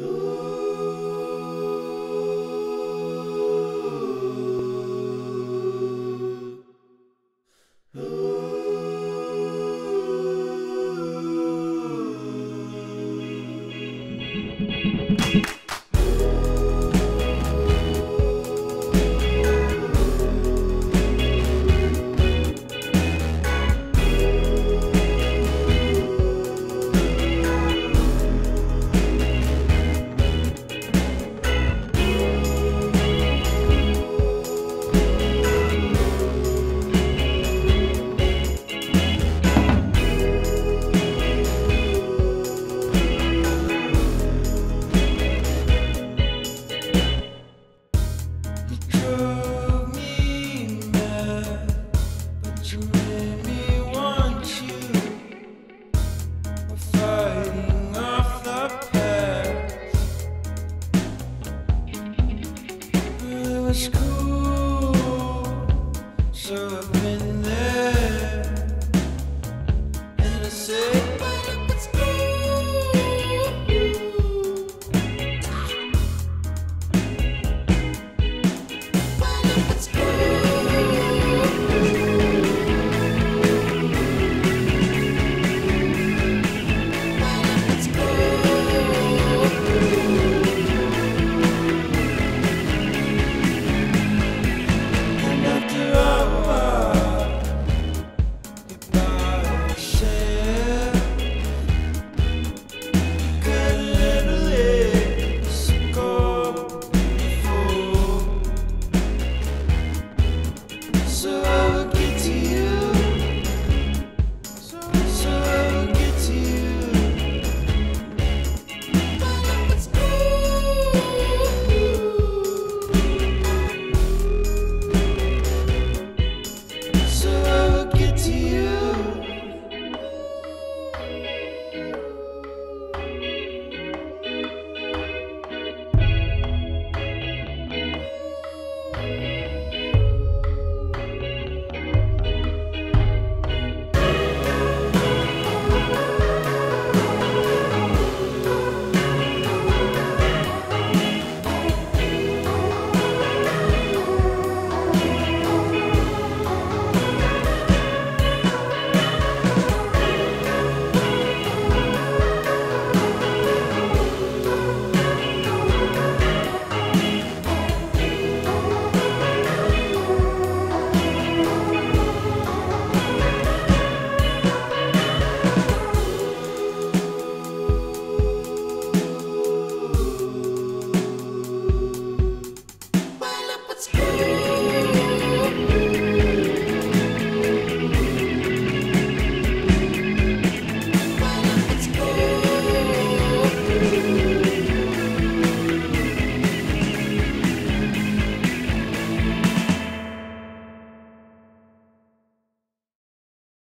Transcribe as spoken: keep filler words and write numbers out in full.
Let's go.